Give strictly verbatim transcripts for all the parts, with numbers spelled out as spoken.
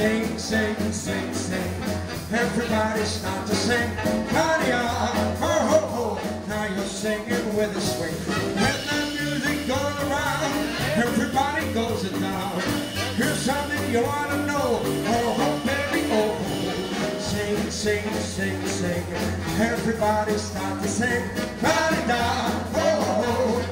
Sing, sing, sing, sing. Everybody start to sing. Cardio, ho, ho, ho. Now you're singing with a swing. When the music goes around, everybody goes it down. Here's something you ought to know. Oh, ho, baby, oh, ho. Sing, sing, sing, sing. Everybody start to sing. Cardio, ho, ho, ho.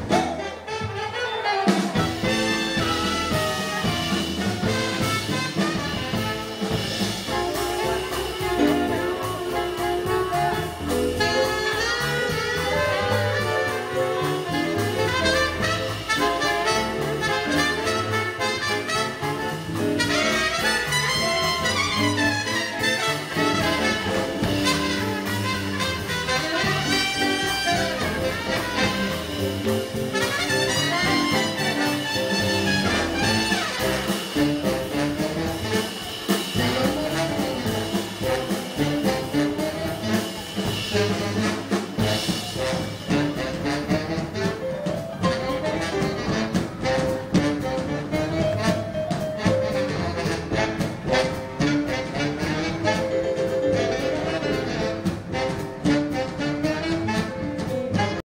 Thank you.